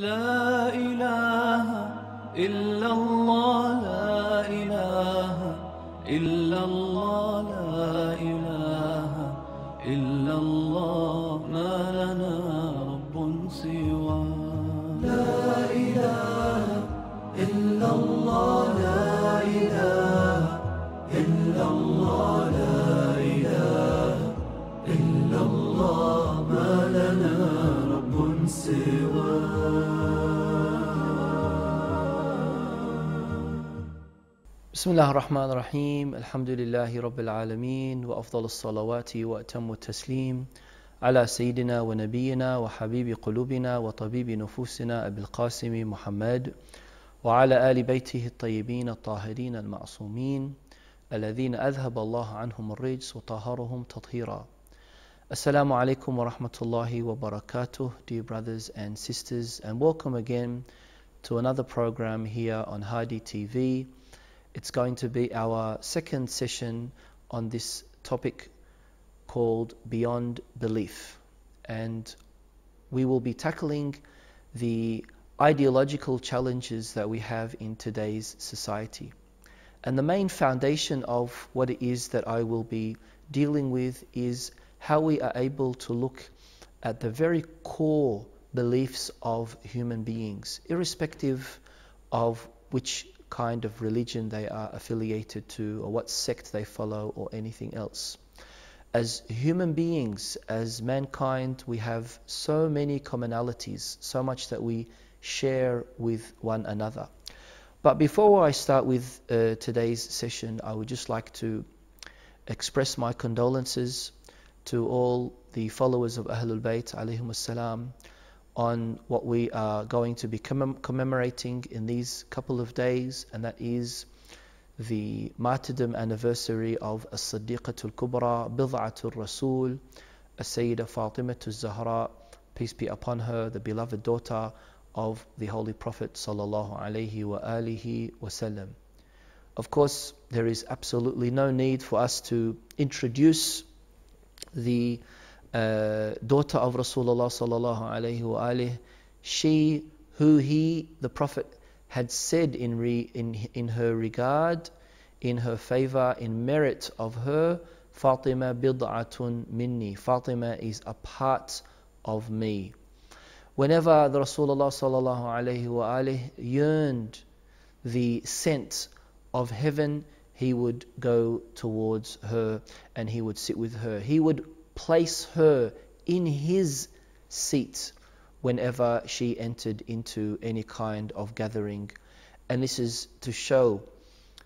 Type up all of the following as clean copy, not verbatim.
La ilaha illallah, la ilaha illallah, la ilaha illallah, ma lana rabbun siwa. La ilaha illallah, la ilaha illallah, la ilaha illallah, ma lana rabbun siwa. Bismillah ar-Rahman ar-Rahim, alhamdulillahi rabbil alameen, wa afdal al-salawati wa atammu taslim ala sayyidina wa nabiyyina wa habibi qulubina wa tabibi nufusina abil qasimi Muhammad wa ala ali baytihi al-tayyibin al-tahirin al-ma'sumin alladhina adhhaba Allah anhum al-rijs wa taharuhum tathira. Assalamu alaikum wa rahmatullahi wa barakatuh, dear brothers and sisters, and welcome again to another program here on Hadi TV. It's going to be our second session on this topic called Beyond Belief, and we will be tackling the ideological challenges that we have in today's society. And the main foundation of what it is that I will be dealing with is how we are able to look at the very core beliefs of human beings, irrespective of which kind of religion they are affiliated to or what sect they follow or anything else. As human beings, as mankind, we have so many commonalities, so much that we share with one another. But before I start with today's session, I would just like to express my condolences to all the followers of Ahlul Bayt alayhim as-salam on what we are going to be commemorating in these couple of days, and that is the martyrdom anniversary of As-Siddiqatul Kubra, Bid'atul Rasul, As-Sayyida Fatima Al-Zahra, peace be upon her, the beloved daughter of the Holy Prophet Sallallahu Alaihi Wa Alihi Wasallam. Of course, there is absolutely no need for us to introduce the daughter of Rasulullah sallallahu alayhi wa alihi, she who he, the Prophet, had said in her regard, in her favor, in merit of her, Fatima bid'atun minni, Fatima is a part of me. Whenever the Rasulullah sallallahu alayhi wa alihi yearned the scent of heaven, he would go towards her and he would sit with her. He would place her in his seat whenever she entered into any kind of gathering. And this is to show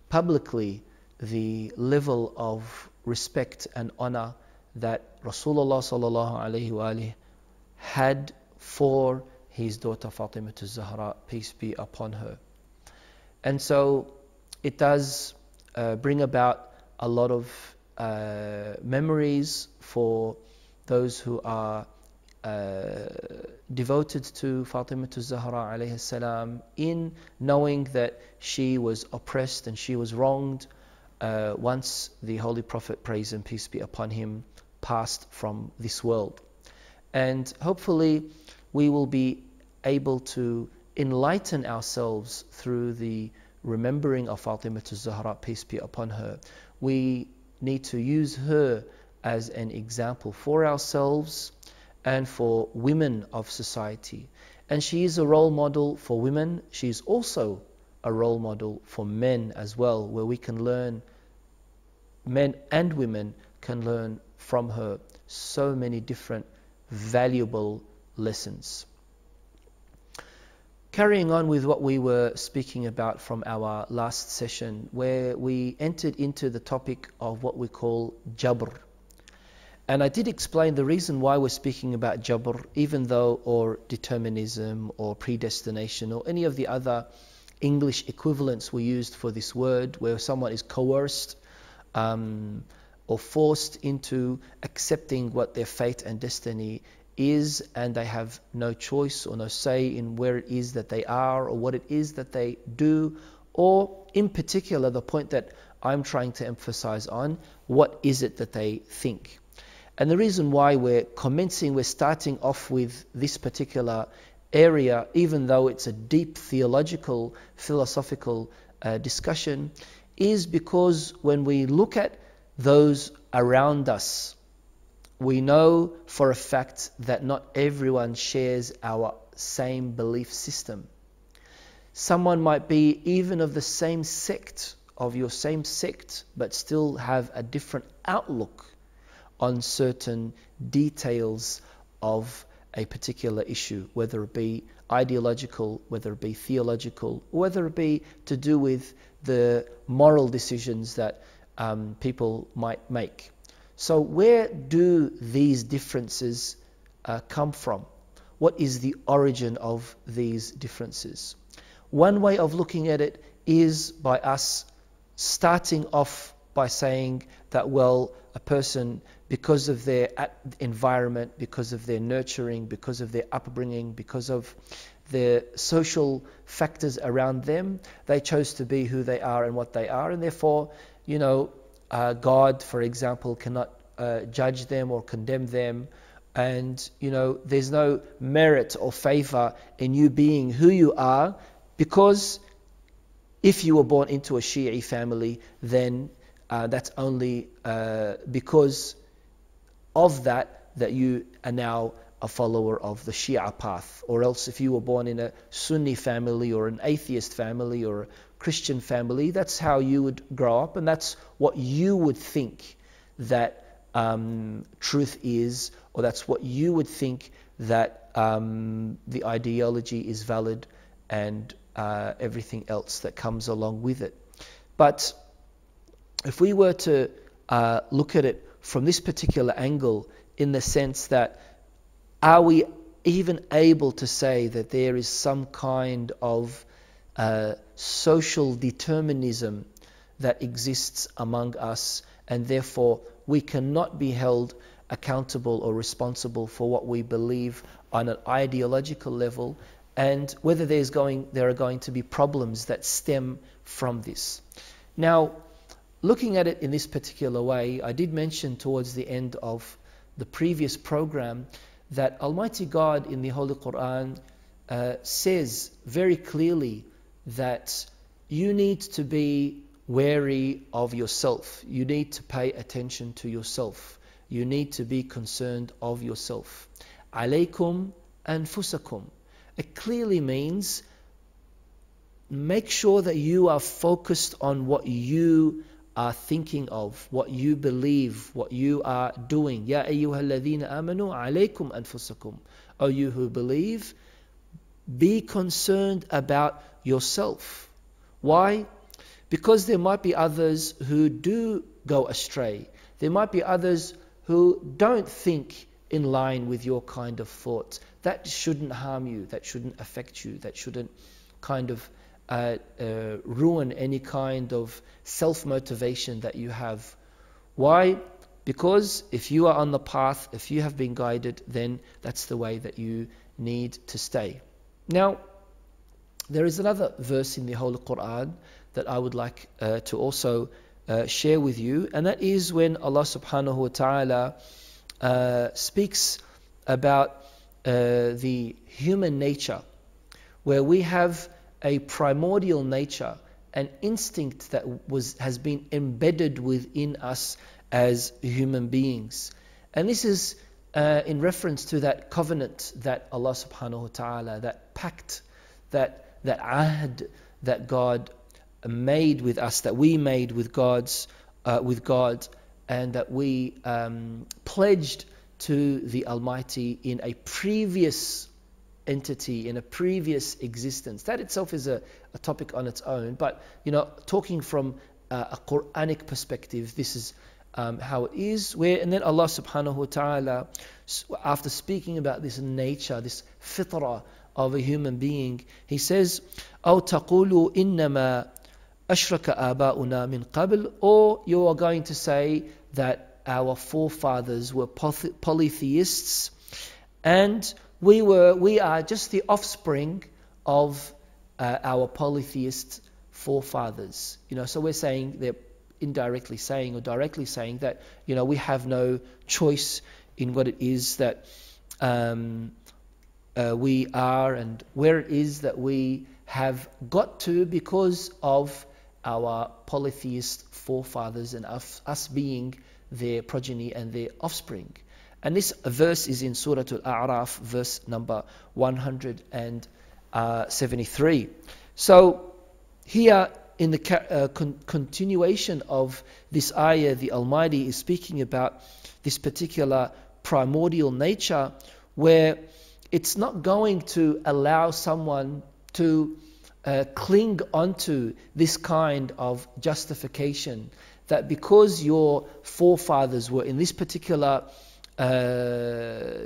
publicly the level of respect and honor that Rasulullah sallallahu alayhi wa alihi had for his daughter Fatima al-Zahra, peace be upon her. And so it does bring about a lot of memories for those who are devoted to Fatima al-Zahra alayhi salam, in knowing that she was oppressed and she was wronged once the Holy Prophet, praise and peace be upon him, passed from this world. And hopefully we will be able to enlighten ourselves through the remembering of Fatima al-Zahra, peace be upon her. We need to use her as an example for ourselves and for women of society. And she is a role model for women. She is also a role model for men as well, where we can learn, men and women can learn from her so many different valuable lessons. Carrying on with what we were speaking about from our last session, where we entered into the topic of what we call jabr. And I did explain the reason why we're speaking about jabr, even though, or determinism or predestination or any of the other English equivalents we used for this word, where someone is coerced or forced into accepting what their fate and destiny is, and they have no choice or no say in where it is that they are or what it is that they do, or in particular the point that I'm trying to emphasize on, what is it that they think. And the reason why we're starting off with this particular area, even though it's a deep theological, philosophical discussion, is because when we look at those around us, we know for a fact that not everyone shares our same belief system. Someone might be even of the same sect, of your same sect, but still have a different outlook on certain details of a particular issue, whether it be ideological, whether it be theological, whether it be to do with the moral decisions that people might make. So where do these differences come from? What is the origin of these differences? One way of looking at it is by us starting off by saying that, well, a person, because of their environment, because of their nurturing, because of their upbringing, because of their social factors around them, they chose to be who they are and what they are, and therefore, you know, God, for example, cannot judge them or condemn them. And, you know, there's no merit or favor in you being who you are, because if you were born into a Shi'i family, then that's only because of that you are now a follower of the Shia path. Or else if you were born in a Sunni family or an atheist family or a Christian family, that's how you would grow up, and that's what you would think that truth is, or that's what you would think that the ideology is valid, and everything else that comes along with it. But if we were to look at it from this particular angle, in the sense that, are we even able to say that there is some kind of social determinism that exists among us, and therefore we cannot be held accountable or responsible for what we believe on an ideological level, and whether there are going to be problems that stem from this? Now, looking at it in this particular way, I did mention towards the end of the previous program that Almighty God in the Holy Quran says very clearly that you need to be wary of yourself. You need to pay attention to yourself. You need to be concerned of yourself. Alaykum anfusakum. It clearly means make sure that you are focused on what you are thinking of, what you believe, what you are doing. Ya ayyuhalladhina amanu alaykum anfusakum. O you who believe, be concerned about yourself. Why? Because there might be others who do go astray. There might be others who don't think in line with your kind of thought. That shouldn't harm you, that shouldn't affect you, that shouldn't kind of ruin any kind of self-motivation that you have. Why? Because if you are on the path, if you have been guided, then that's the way that you need to stay. Now, there is another verse in the Holy Quran that I would like to also share with you, and that is when Allah subhanahu wa ta'ala speaks about the human nature, where we have a primordial nature, an instinct that has been embedded within us as human beings. And this is in reference to that covenant that Allah subhanahu wa ta'ala, that pact, that ahd that God made with us, that we made with God, and that we pledged to the Almighty in a previous entity, in a previous existence. That itself is a topic on its own, but, you know, talking from a Quranic perspective, this is how it is. And then Allah subhanahu wa ta'ala, after speaking about this nature, this fitrah of a human being, he says, أَوْ تَقُولُوا إِنَّمَا أَشْرَكَ آبَاؤُنَا مِنْ قَبْلِ, or you are going to say that our forefathers were polytheists, and we are just the offspring of our polytheist forefathers. You know, so we're saying, they're indirectly saying or directly saying that, you know, we have no choice in what it is that we are and where it is that we have got to because of our polytheist forefathers and us being their progeny and their offspring. And this verse is in Surah Al-A'raf, verse number 173. So here in the continuation of this ayah, the Almighty is speaking about this particular primordial nature where it's not going to allow someone to cling onto this kind of justification that because your forefathers were in this particular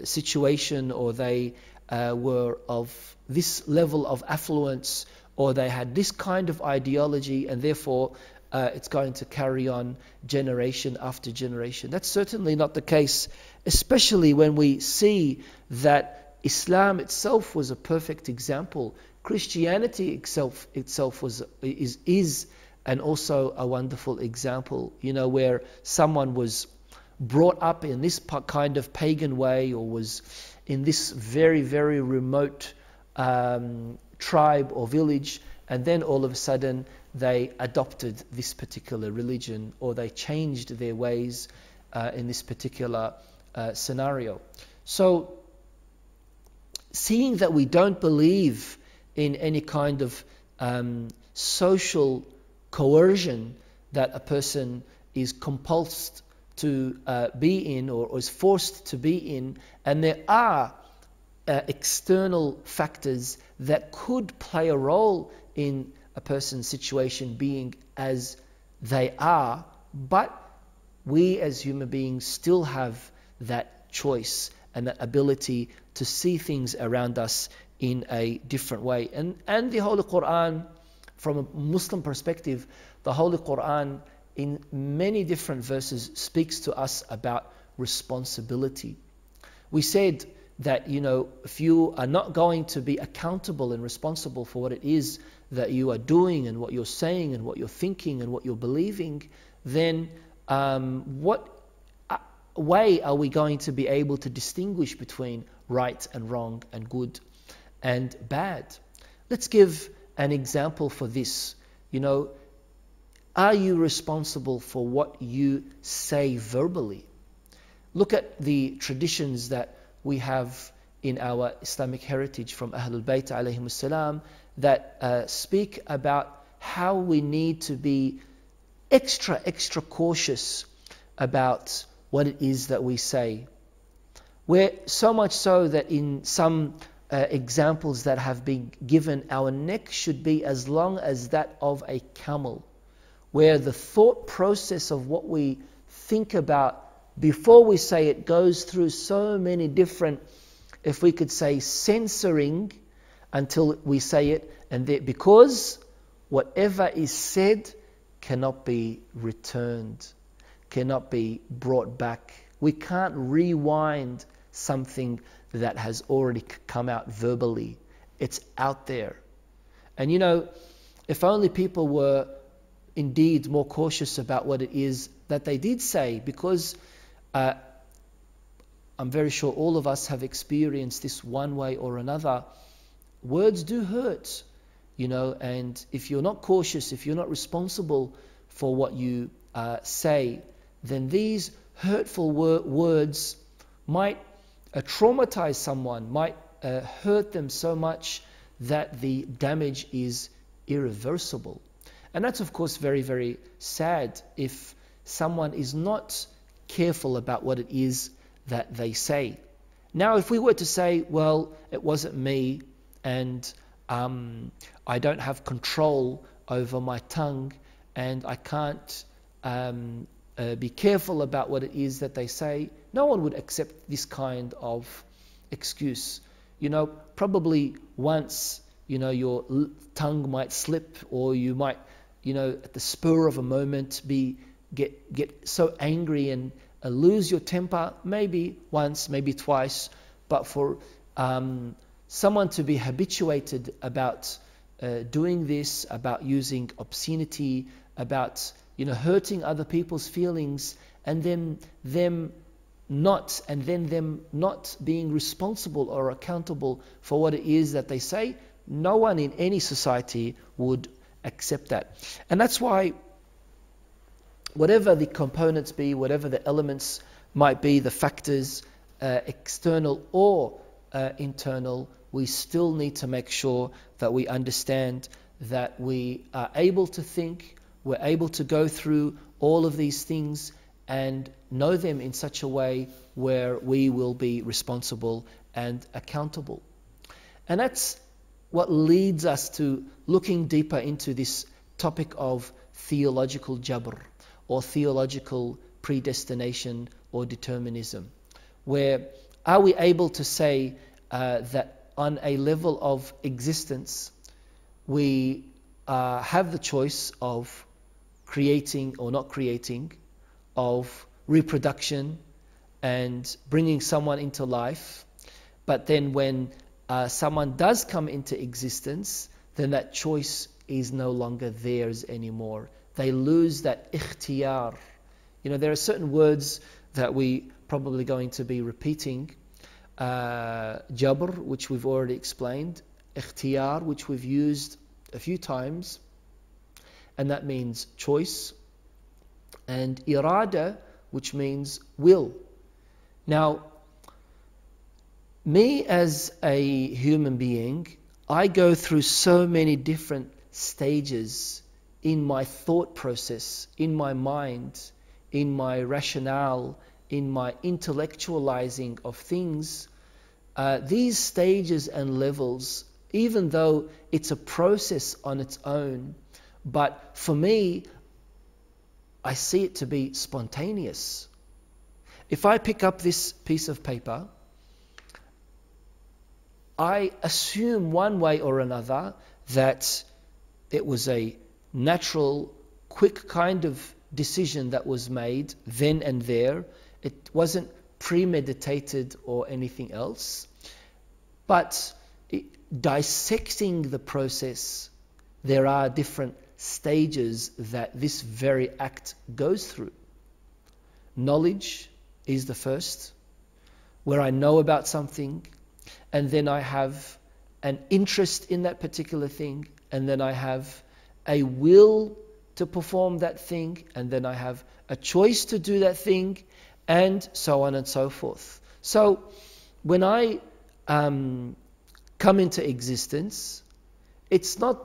situation, or they were of this level of affluence, or they had this kind of ideology, and therefore it's going to carry on generation after generation. That's certainly not the case, especially when we see that Islam itself was a perfect example. Christianity itself is and also a wonderful example, you know, where someone was brought up in this kind of pagan way, or was in this very, very remote tribe or village, and then all of a sudden they adopted this particular religion, or they changed their ways in this particular scenario. So seeing that we don't believe in any kind of social coercion that a person is compulsed to be in, or is forced to be in, and there are external factors that could play a role in a person's situation being as they are, but we as human beings still have that choice and that ability to see things around us in a different way. And the Holy Quran, from a Muslim perspective, the Holy Quran in many different verses speaks to us about responsibility. We said that, you know, if you are not going to be accountable and responsible for what it is that you are doing and what you're saying and what you're thinking and what you're believing, then what way are we going to be able to distinguish between right and wrong and good and bad? Let's give an example for this. You know, are you responsible for what you say verbally? Look at the traditions that we have in our Islamic heritage from Ahlul Bayt alayhimus salam that speak about how we need to be extra cautious about what it is that we say. Where so much so that in some examples that have been given, our neck should be as long as that of a camel, where the thought process of what we think about before we say it goes through so many different, if we could say, censoring until we say it, and because whatever is said cannot be returned, cannot be brought back. We can't rewind something that has already come out verbally. It's out there. And you know, if only people were indeed more cautious about what it is that they did say, because I'm very sure all of us have experienced this one way or another. Words do hurt, you know, and if you're not cautious, if you're not responsible for what you say, then these hurtful words might traumatize someone, might hurt them so much that the damage is irreversible. And that's, of course, very, very sad if someone is not careful about what it is that they say. Now, if we were to say, well, it wasn't me, and I don't have control over my tongue, and I can't be careful about what it is that they say, no one would accept this kind of excuse. You know, probably once, you know, your tongue might slip, or you might, you know, at the spur of a moment get so angry and lose your temper, maybe once, maybe twice. But for someone to be habituated about doing this, about using obscenity, about, you know, hurting other people's feelings, and then them not, and then them not being responsible or accountable for what it is that they say, no one in any society would accept that. And that's why whatever the components be, whatever the elements might be, the factors, external or internal, we still need to make sure that we understand that we are able to think, we're able to go through all of these things and know them in such a way where we will be responsible and accountable. And that's what leads us to looking deeper into this topic of theological jabr, or theological predestination or determinism, where are we able to say that on a level of existence we have the choice of creating or not creating, of reproduction and bringing someone into life, but then when someone does come into existence, then that choice is no longer theirs anymore. They lose that ikhtiyar. You know, there are certain words that we probably going to be repeating, jabr, which we've already explained, ikhtiyar, which we've used a few times, and that means choice, and irada, which means will. Now, me as a human being, I go through so many different stages in my thought process, in my mind, in my rationale, in my intellectualizing of things. These stages and levels, even though it's a process on its own, but for me, I see it to be spontaneous. If I pick up this piece of paper, I assume one way or another that it was a natural, quick kind of decision that was made then and there. It wasn't premeditated or anything else, but dissecting the process, there are different stages that this very act goes through. Knowledge is the first, where I know about something, and then I have an interest in that particular thing, and then I have a will to perform that thing, and then I have a choice to do that thing, and so on and so forth. So when I come into existence, it's not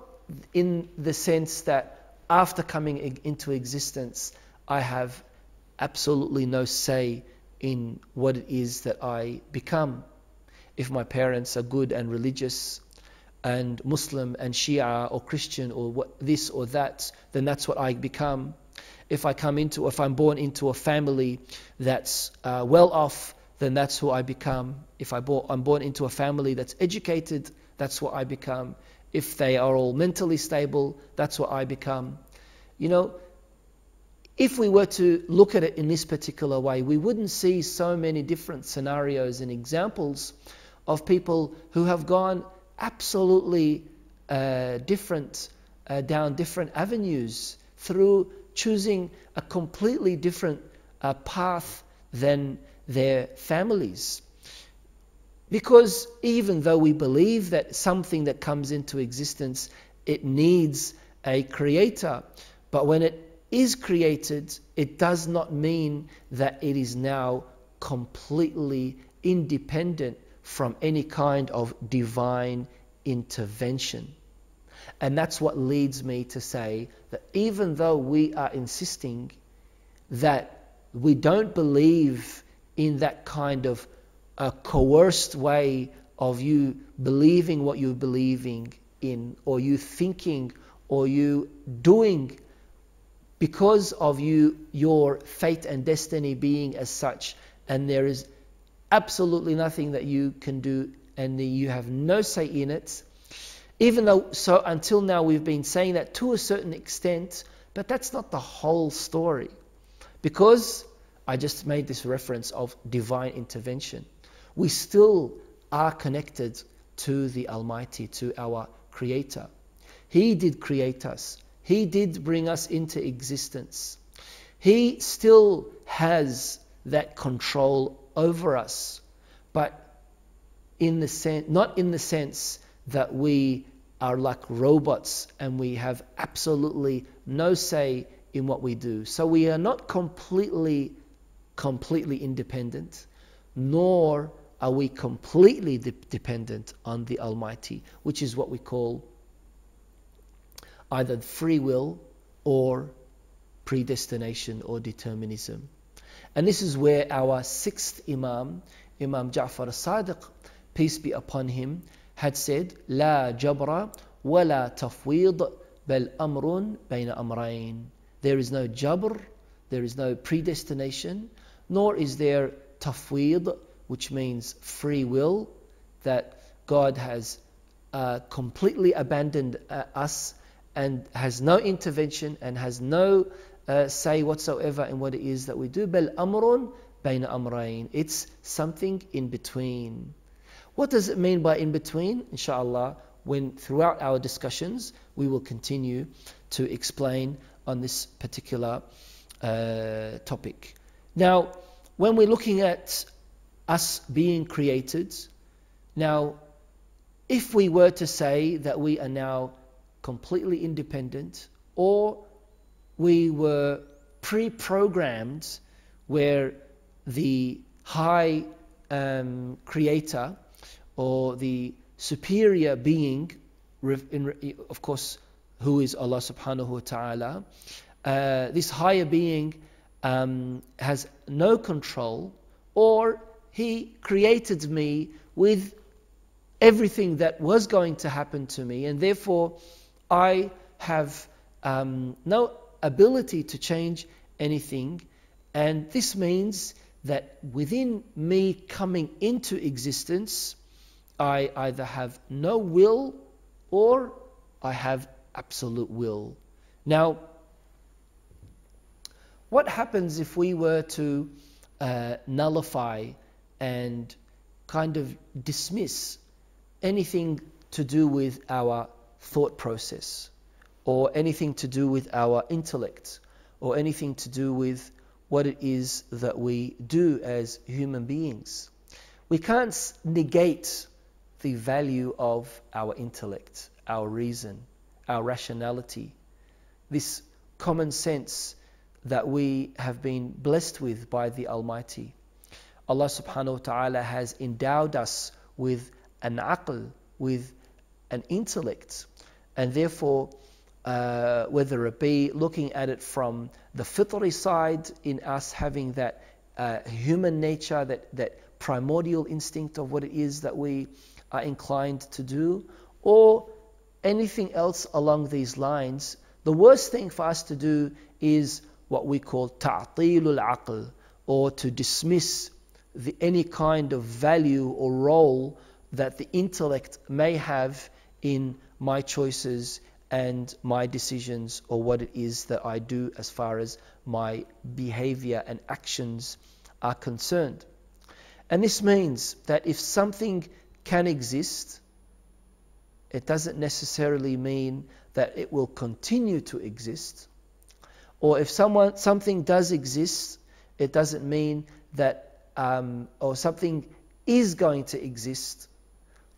in the sense that after coming into existence, I have absolutely no say in what it is that I become. If my parents are good and religious and Muslim and Shia or Christian or what, this or that, then that's what I become. If I'm born into a family that's well off, then that's who I become. If I'm born into a family that's educated, that's what I become. If they are all mentally stable, that's what I become. You know, if we were to look at it in this particular way, we wouldn't see so many different scenarios and examples of people who have gone absolutely down different avenues through choosing a completely different path than their families. Because even though we believe that something that comes into existence, it needs a creator, but when it is created, it does not mean that it is now completely independent from any kind of divine intervention. And that's what leads me to say that even though we are insisting that we don't believe in that kind of a coerced way of you believing what you're believing in, or you thinking, or you doing because of your fate and destiny being as such, and there is absolutely nothing that you can do and you have no say in it. Even though, so until now we've been saying that to a certain extent, but that's not the whole story, because I just made this reference of divine intervention. We still are connected to the Almighty, to our Creator. He did create us. He did bring us into existence. He still has that control over us, but in the sense, not in the sense that we are like robots and we have absolutely no say in what we do. So we are not completely independent, nor are we completely dependent on the Almighty, which is what we call either free will or predestination or determinism. And this is where our sixth Imam, Imam Ja'far al-Sadiq, peace be upon him, had said, "La jabra wa la tafweed bal amrun bayna amrayn." There is no jabr, there is no predestination, nor is there tafweed, which means free will, that God has completely abandoned us and has no intervention and has no say whatsoever in what it is that we do. Bal amrun bayna amrayn. It's something in between. What does it mean by in between? Inshallah, when throughout our discussions, we will continue to explain on this particular topic. Now, when we're looking at us being created, now, if we were to say that we are now completely independent, or we were pre-programmed where the high creator or the superior being, of course, who is Allah subhanahu wa ta'ala, this higher being has no control, or he created me with everything that was going to happen to me, and therefore I have no ability to change anything. And this means that within me coming into existence, I either have no will or I have absolute will. Now, what happens if we were to nullify and kind of dismiss anything to do with our thought process, or anything to do with our intellect, or anything to do with what it is that we do as human beings? We can't negate the value of our intellect, our reason, our rationality, this common sense that we have been blessed with by the Almighty. Allah subhanahu wa ta'ala has endowed us with an aql, with an intellect, and therefore whether it be looking at it from the fitri side in us having that human nature, that primordial instinct of what it is that we are inclined to do, or anything else along these lines, the worst thing for us to do is what we call ta'tilul aql, or to dismiss any kind of value or role that the intellect may have in my choices and my decisions, or what it is that I do as far as my behavior and actions are concerned. And this means that if something can exist, it doesn't necessarily mean that it will continue to exist. Or if something does exist, it doesn't mean that or something is going to exist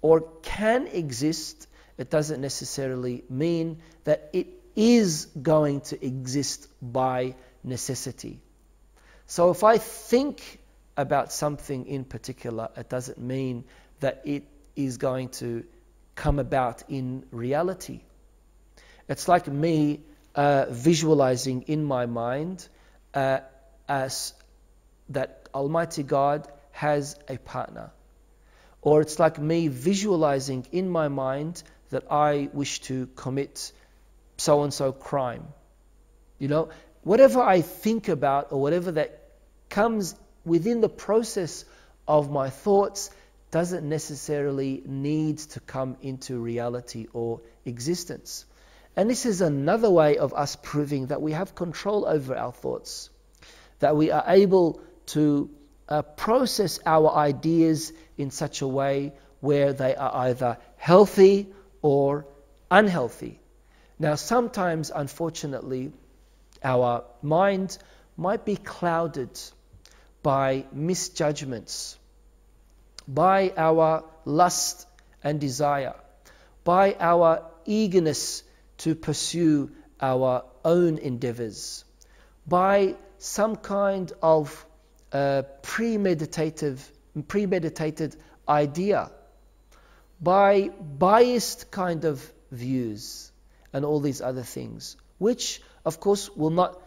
or can exist. It doesn't necessarily mean that it is going to exist by necessity. So if I think about something in particular, it doesn't mean that it is going to come about in reality. It's like me visualizing in my mind as that Almighty God has a partner. Or it's like me visualizing in my mind that I wish to commit so-and-so crime. You know, whatever I think about or whatever that comes within the process of my thoughts doesn't necessarily need to come into reality or existence. And this is another way of us proving that we have control over our thoughts, that we are able to process our ideas in such a way where they are either healthy or unhealthy. Now, sometimes, unfortunately, our mind might be clouded by misjudgments, by our lust and desire, by our eagerness to pursue our own endeavors, by some kind of premeditated idea, by biased kind of views, and all these other things, which of course will not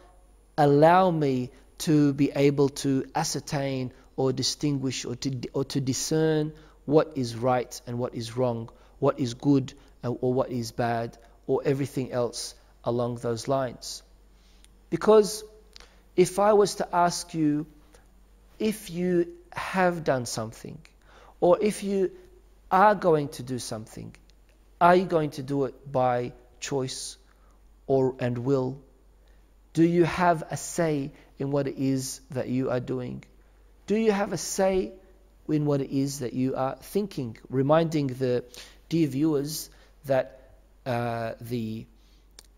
allow me to be able to ascertain or distinguish or to discern what is right and what is wrong, what is good or what is bad, or everything else along those lines. Because if I was to ask you if you have done something, or if you are going to do something, are you going to do it by choice and will? Do you have a say in what it is that you are doing? Do you have a say in what it is that you are thinking? Reminding the dear viewers that the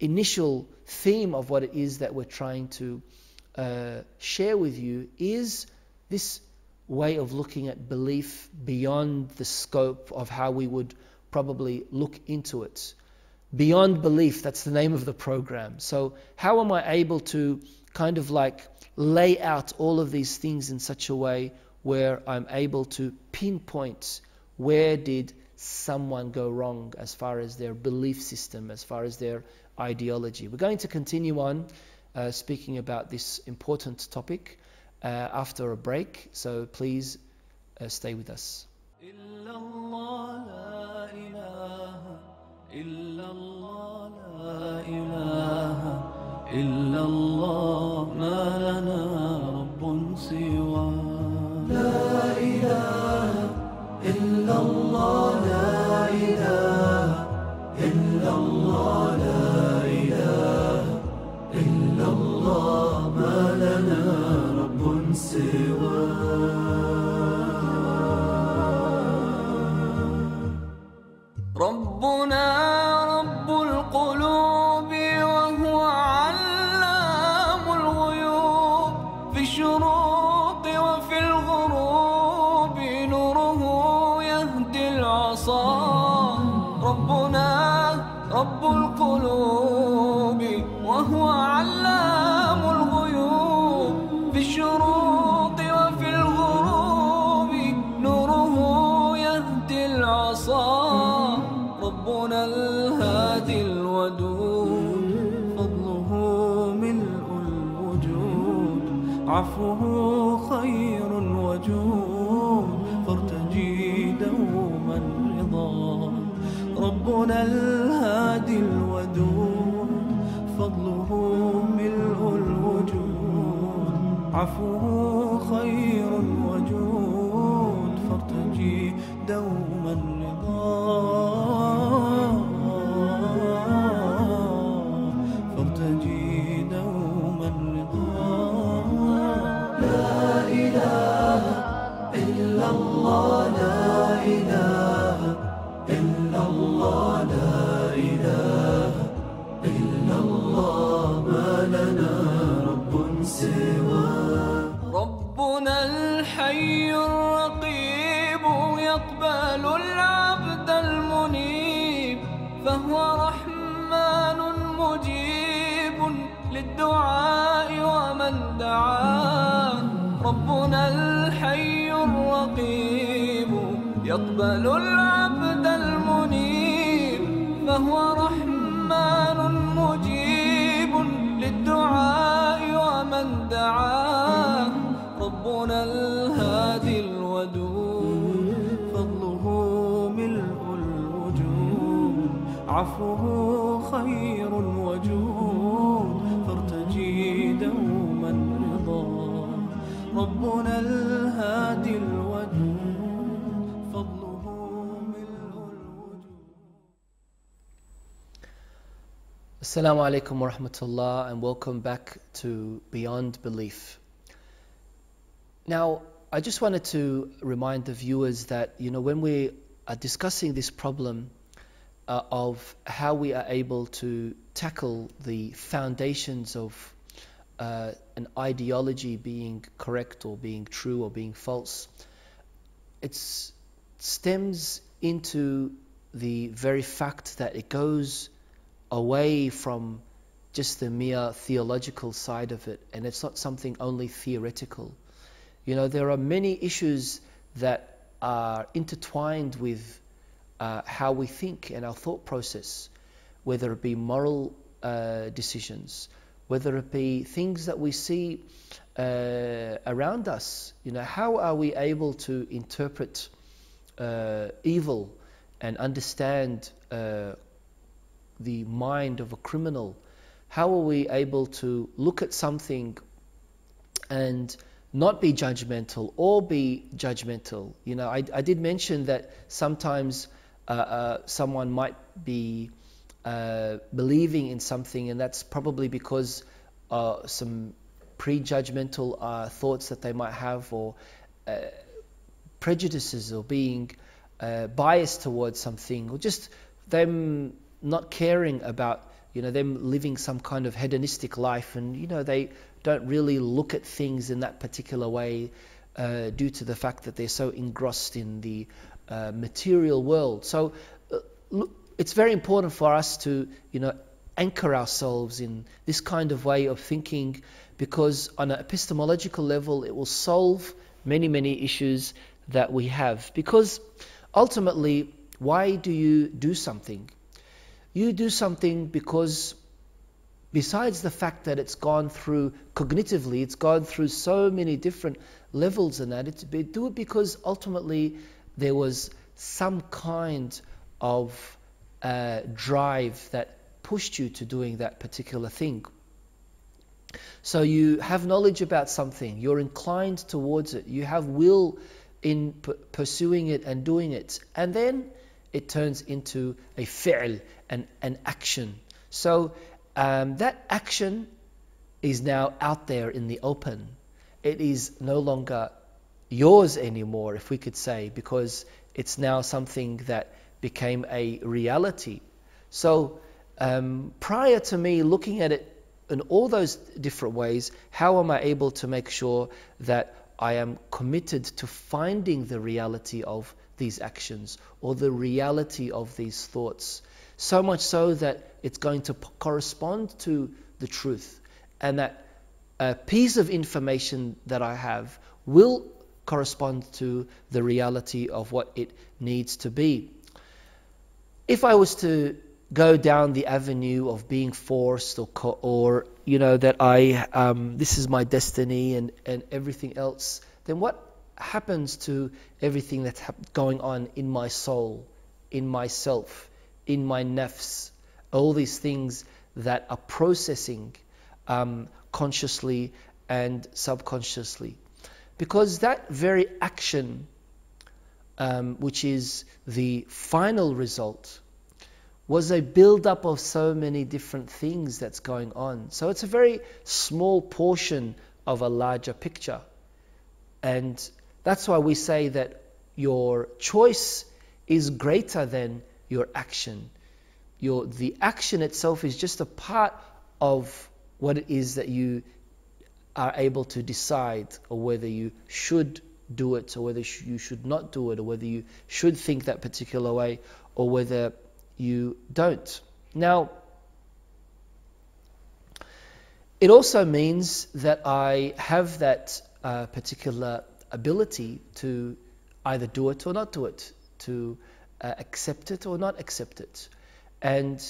initial theme of what it is that we're trying to share with you is this way of looking at belief beyond the scope of how we would probably look into it. Beyond Belief, that's the name of the program. So how am I able to kind of like lay out all of these things in such a way where I'm able to pinpoint where did someone go wrong as far as their belief system, as far as their ideology? We're going to continue on speaking about this important topic after a break, so please stay with us. Assalamu alaikum wa rahmatullah, and welcome back to Beyond Belief. Now, I just wanted to remind the viewers that, you know, when we are discussing this problem of how we are able to tackle the foundations of an ideology being correct or being true or being false, it stems into the very fact that it goes away from just the mere theological side of it, and it's not something only theoretical. You know, there are many issues that are intertwined with how we think and our thought process, whether it be moral decisions, whether it be things that we see around us. You know, how are we able to interpret evil and understand the mind of a criminal? How are we able to look at something and not be judgmental or be judgmental? You know, I did mention that sometimes someone might be believing in something, and that's probably because some prejudgmental thoughts that they might have, or prejudices, or being biased towards something, or just them not caring about, you know, them living some kind of hedonistic life, and, you know, they don't really look at things in that particular way due to the fact that they're so engrossed in the material world. So look, it's very important for us to, you know, anchor ourselves in this kind of way of thinking, because on an epistemological level it will solve many issues that we have. Because ultimately, why do you do something? You do something because, besides the fact that it's gone through cognitively, it's gone through so many different levels in that, do it because ultimately there was some kind of drive that pushed you to doing that particular thing. So you have knowledge about something, you're inclined towards it, you have will in pursuing it and doing it, and then it turns into a fi'l, an action. So that action is now out there in the open. It is no longer yours anymore, if we could say, because it's now something that became a reality. So prior to me looking at it in all those different ways, how am I able to make sure that I am committed to finding the reality of these actions or the reality of these thoughts, so much so that it's going to correspond to the truth, and that a piece of information that I have will correspond to the reality of what it needs to be? If I was to go down the avenue of being forced, or you know, that I this is my destiny and everything else, then what happens to everything that's going on in my soul, in myself, in my nafs, all these things that are processing consciously and subconsciously? Because that very action, which is the final result, was a build-up of so many different things that's going on. So it's a very small portion of a larger picture. And that's why we say that your choice is greater than your action. The action itself is just a part of what it is that you are able to decide, or whether you should do it, or whether you should not do it, or whether you should think that particular way, or whether you don't. Now, it also means that I have that particular ability to either do it or not do it, to accept it or not accept it. And,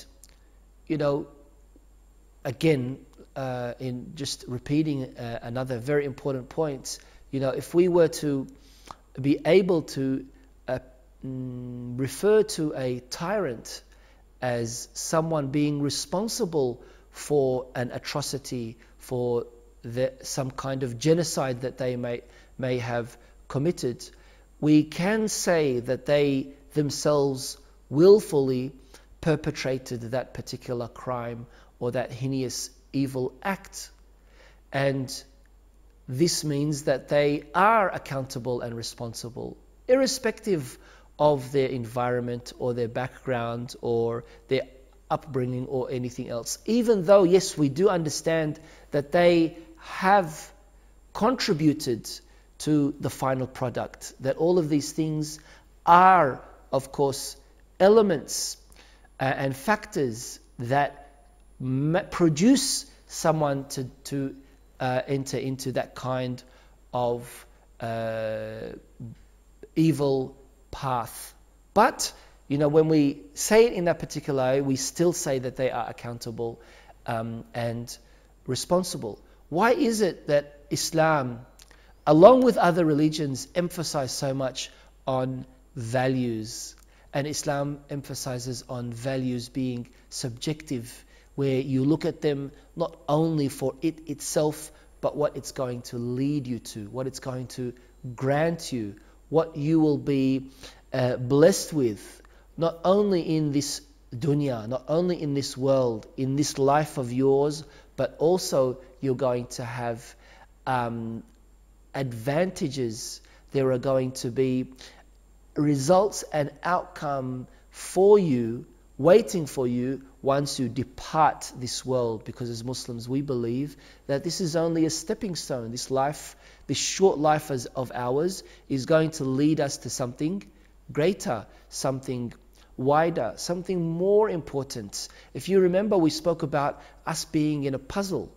you know, again, in just repeating another very important point, you know, if we were to be able to refer to a tyrant as someone being responsible for an atrocity, for some kind of genocide that they may have committed, we can say that they themselves willfully perpetrated that particular crime or that heinous evil act, and this means that they are accountable and responsible, irrespective of their environment or their background or their upbringing or anything else. Even though, yes, we do understand that they have contributed to the final product, that all of these things are, of course, elements and factors that produce someone to enter into that kind of evil path. But, you know, when we say it in that particular way, we still say that they are accountable and responsible. Why is it that Islam, along with other religions, emphasize so much on values? And Islam emphasizes on values being subjective, where you look at them not only for it itself, but what it's going to lead you to, what it's going to grant you, what you will be blessed with, not only in this dunya, not only in this world, in this life of yours, but also you're going to have advantages. There are going to be results and outcome for you, waiting for you once you depart this world, because as Muslims we believe that this is only a stepping stone. This life, this short life of ours, is going to lead us to something greater, something wider, something more important. If you remember, we spoke about us being in a puzzle,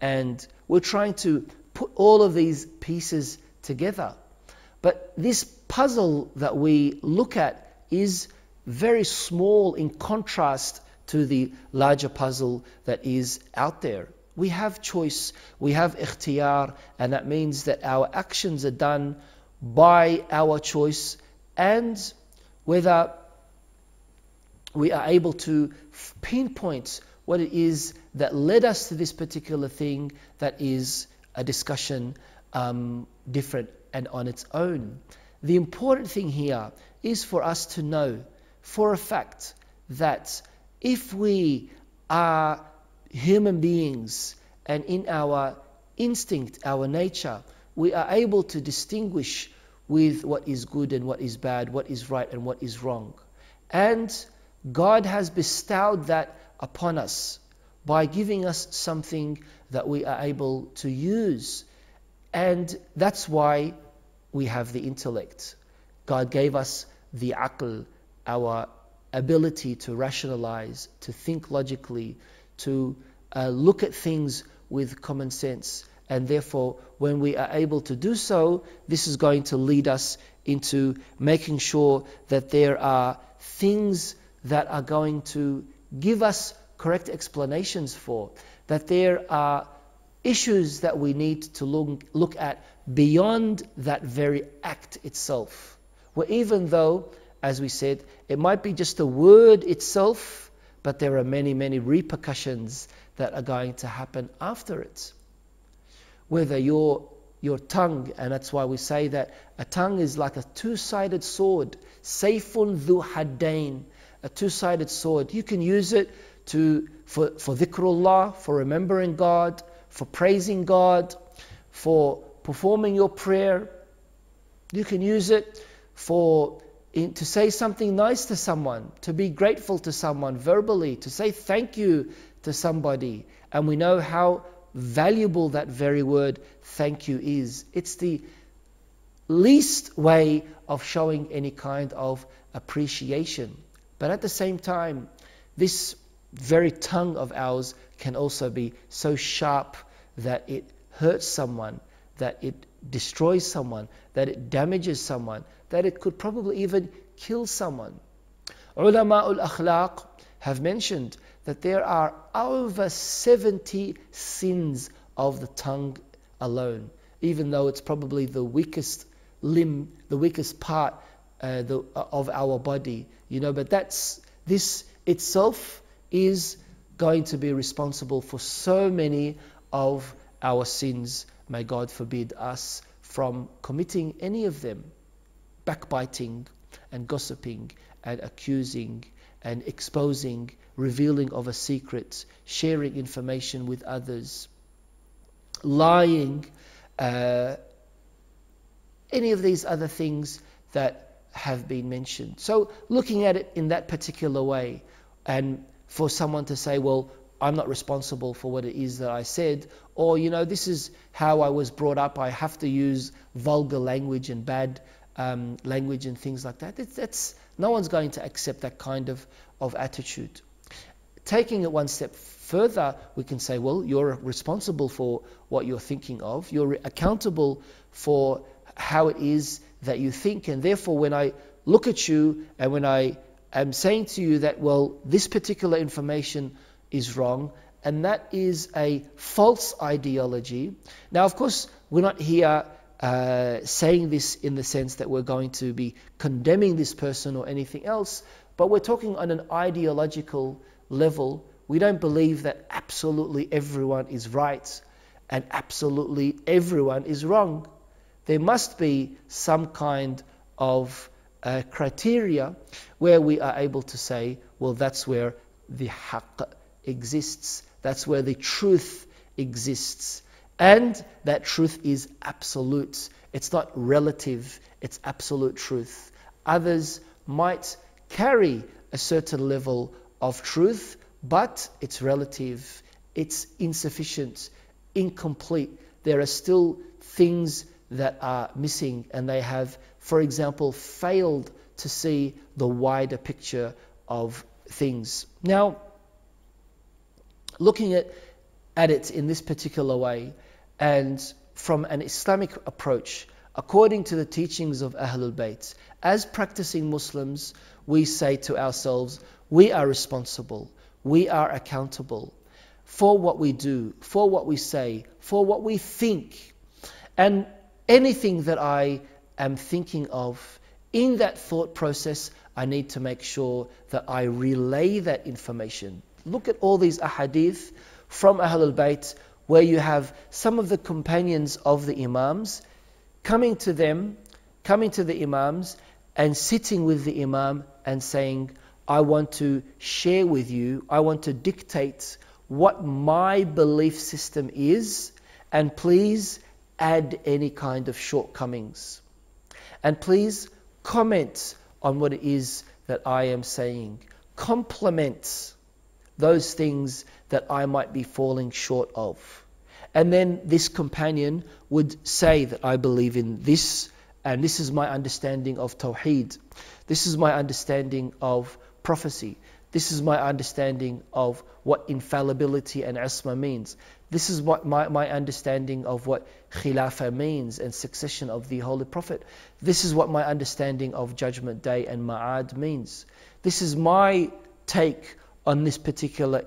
and we're trying to put all of these pieces together. But this puzzle that we look at is very small in contrast to the larger puzzle that is out there. We have choice, we have ikhtiyar, and that means that our actions are done by our choice and whether we are able to pinpoint what it is that led us to this particular thing. That is a discussion different and on its own. The important thing here is for us to know for a fact that if we are human beings and in our instinct, our nature, we are able to distinguish with what is good and what is bad, what is right and what is wrong. And God has bestowed that upon us by giving us something that we are able to use. And that's why we have the intellect. God gave us the aql, our ability to rationalize, to think logically, to look at things with common sense. And therefore, when we are able to do so, this is going to lead us into making sure that there are things that are going to give us correct explanations for, that there are issues that we need to look at beyond that very act itself. Where even though, as we said, it might be just the word itself, but there are many, many repercussions that are going to happen after it. Whether your tongue, and that's why we say that a tongue is like a two-sided sword, sayfun dhu haddain, a two-sided sword. You can use it for dhikrullah, for remembering God, for praising God, for performing your prayer. You can use it to say something nice to someone, to be grateful to someone verbally, to say thank you to somebody. And we know how valuable that very word thank you is. It's the least way of showing any kind of appreciation. But at the same time, this very tongue of ours can also be so sharp that it hurts someone, that it destroys someone, that it damages someone, that it could probably even kill someone. Ulama'ul Akhlaq have mentioned that there are over 70 sins of the tongue alone, even though it's probably the weakest limb, the weakest part of our body, you know. But this itself is going to be responsible for so many of our sins. May God forbid us from committing any of them. Backbiting and gossiping and accusing and exposing, revealing of a secret, sharing information with others, lying, any of these other things that have been mentioned. So looking at it in that particular way and for someone to say, well, I'm not responsible for what it is that I said, or, you know, this is how I was brought up, I have to use vulgar language and bad language and things like that. That's no one's going to accept that kind of attitude. Taking it one step further, we can say, well, you're responsible for what you're thinking of, you're accountable for how it is that you think, and therefore when I look at you and when I am saying to you that, well, this particular information is wrong, and that is a false ideology. Now, of course, we're not here saying this in the sense that we're going to be condemning this person or anything else, but we're talking on an ideological level. We don't believe that absolutely everyone is right and absolutely everyone is wrong. There must be some kind of criteria where we are able to say, well, that's where the haqq exists, that's where the truth exists, and that truth is absolute. It's not relative, it's absolute truth. Others might carry a certain level of truth, but it's relative, it's insufficient, incomplete. There are still things that are missing, and they have, for example, failed to see the wider picture of things. Now, looking at it in this particular way, and from an Islamic approach, according to the teachings of Ahlul Bayt, as practicing Muslims, we say to ourselves, we are responsible, we are accountable for what we do, for what we say, for what we think. And anything that I am thinking of, in that thought process, I need to make sure that I relay that information. Look at all these ahadith from Ahlul Bayt, where you have some of the companions of the imams coming to the imams and sitting with the imam and saying, I want to share with you, I want to dictate what my belief system is, and please add any kind of shortcomings, and please comment on what it is that I am saying, compliment those things that I might be falling short of. And then this companion would say that I believe in this, and this is my understanding of Tawheed, this is my understanding of prophecy, this is my understanding of what infallibility and asma means, this is what my understanding of what Khilafah means and succession of the Holy Prophet, this is what my understanding of Judgment Day and Ma'ad means, this is my take on this particular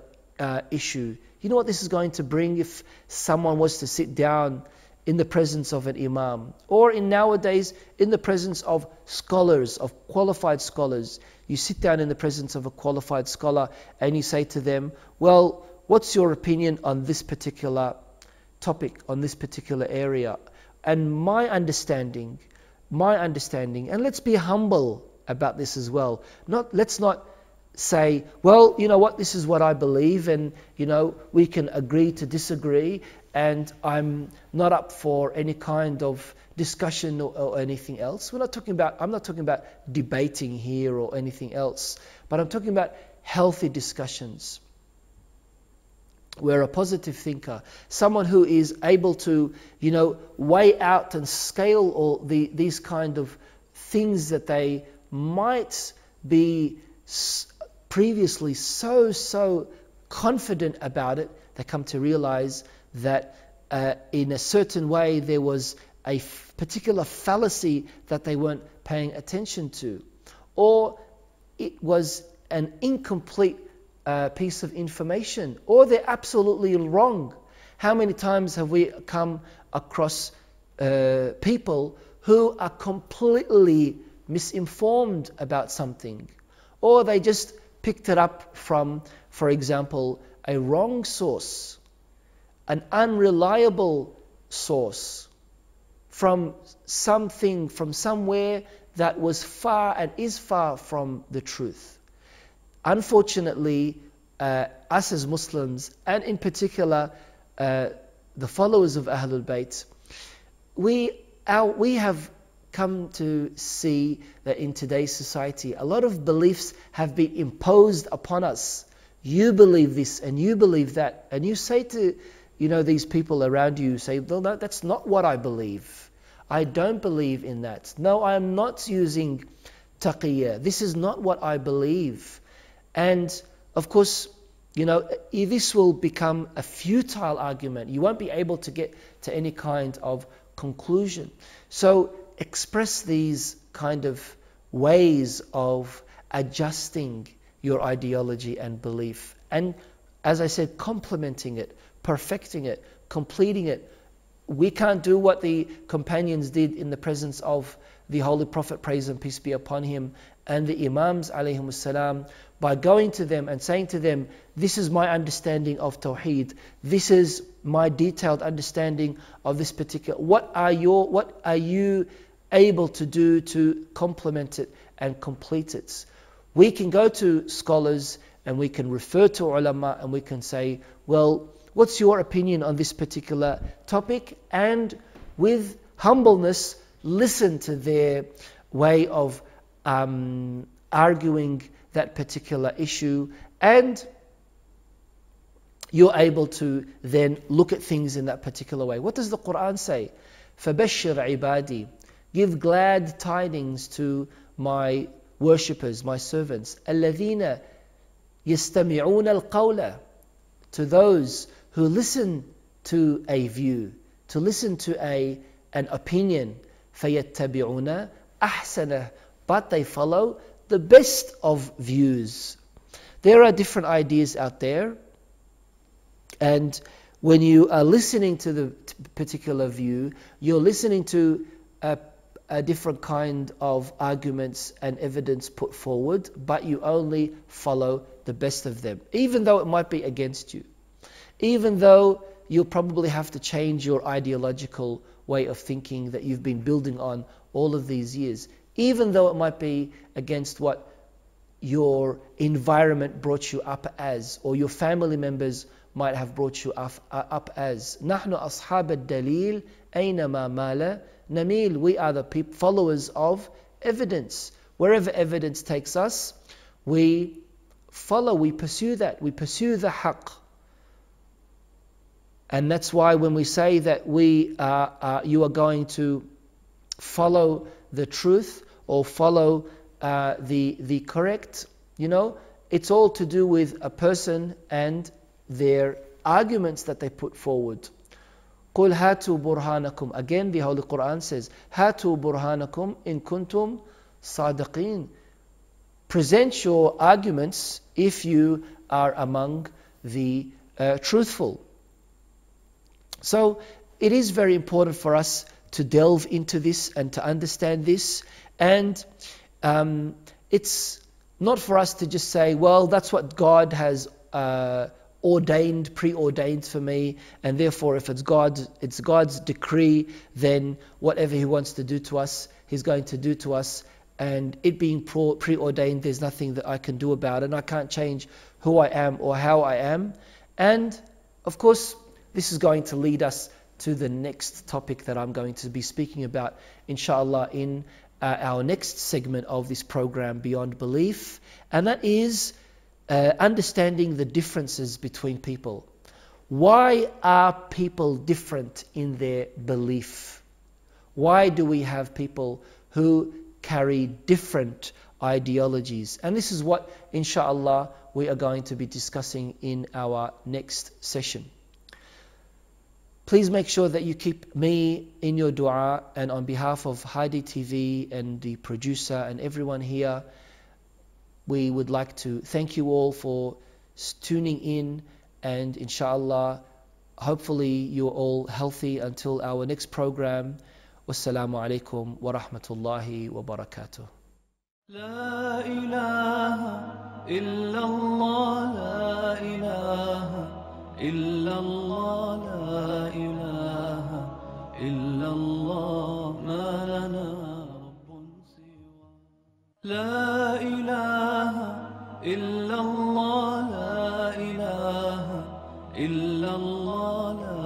issue. You know what this is going to bring if someone was to sit down in the presence of an imam, or in nowadays in the presence of scholars, of qualified scholars. You sit down in the presence of a qualified scholar and you say to them, well, what's your opinion on this particular topic, on this particular area? And my understanding, and let's be humble about this as well. Let's not say, well, you know what, this is what I believe, and, you know, we can agree to disagree, and I'm not up for any kind of discussion or anything else. I'm not talking about debating here or anything else, but I'm talking about healthy discussions. We're a positive thinker, someone who is able to, you know, weigh out and scale all these kind of things that they might be previously so confident about. It they come to realize that in a certain way there was a particular fallacy that they weren't paying attention to, or it was an incomplete piece of information, or they're absolutely wrong. How many times have we come across people who are completely misinformed about something, or they just picked it up from, for example, a wrong source, an unreliable source, from something, from somewhere that was far and is far from the truth. Unfortunately, us as Muslims, and in particular the followers of Ahlul Bayt, we have come to see that in today's society, a lot of beliefs have been imposed upon us You believe this and you believe that. And you say to, you know, these people around you, say, well, no, that's not what I believe. I don't believe in that. No, I am not using taqiyya. This is not what I believe. And of course, you know, this will become a futile argument. You won't be able to get to any kind of conclusion. So express these kind of ways of adjusting your ideology and belief. And as I said, complementing it, perfecting it, completing it. We can't do what the companions did in the presence of the Holy Prophet, praise and peace be upon him, and the Imams, alayhimus salam, by going to them and saying to them, this is my understanding of Tawheed, this is my detailed understanding of this particular, what are you able to do to complement it and complete it? We can go to scholars and we can refer to ulama and we can say, well, what's your opinion on this particular topic? And with humbleness, listen to their way of arguing that particular issue, and you're able to then look at things in that particular way. What does the Quran say? فَبَشِّرْ عِبَادِي, give glad tidings to my worshippers, my servants. الَّذِينَ يَسْتَمِعُونَ الْقَوْلَ, to those who listen to a view, to listen to an opinion. فَيَتَّبِعُونَ أَحْسَنَهُ, but they follow the best of views. There are different ideas out there, and when you are listening to the particular view, you're listening to a different kind of arguments and evidence put forward, but you only follow the best of them, even though it might be against you, even though you'll probably have to change your ideological way of thinking that you've been building on all of these years, even though it might be against what your environment brought you up as, or your family members might have brought you up as. نحن أصحاب الدليل أينما مال نميل, we are the followers of evidence. Wherever evidence takes us, we follow, we pursue that, we pursue the haqq. And that's why when we say that you are going to follow the truth or follow the correct, you know, it's all to do with a person and their arguments that they put forward. قُلْ هَاتُوا بُرْهَانَكُمْ, again the Holy Quran says, هَاتُوا بُرْهَانَكُمْ إِن كُنْتُمْ صَادِقِينَ, present your arguments if you are among the truthful. So it is very important for us to delve into this and to understand this. And it's not for us to just say, well, that's what God has ordained, preordained for me, and therefore if it's God's decree, then whatever He wants to do to us, He's going to do to us. And it being preordained, there's nothing that I can do about it, and I can't change who I am or how I am. And of course, this is going to lead us to the next topic that I'm going to be speaking about, inshallah, in our next segment of this program, Beyond Belief, and that is understanding the differences between people. Why are people different in their belief? Why do we have people who carry different ideologies? And this is what, inshallah, we are going to be discussing in our next session. Please make sure that you keep me in your dua, and on behalf of Hadi TV and the producer and everyone here, we would like to thank you all for tuning in, and inshallah, hopefully you're all healthy until our next program. Wassalamu alaikum wa rahmatullahi wa barakatuh. La ilaha illallah, la ilaha إلا الله لا إله إلا الله ما لنا رب سوى لا إله إلا الله لا إله إلا الله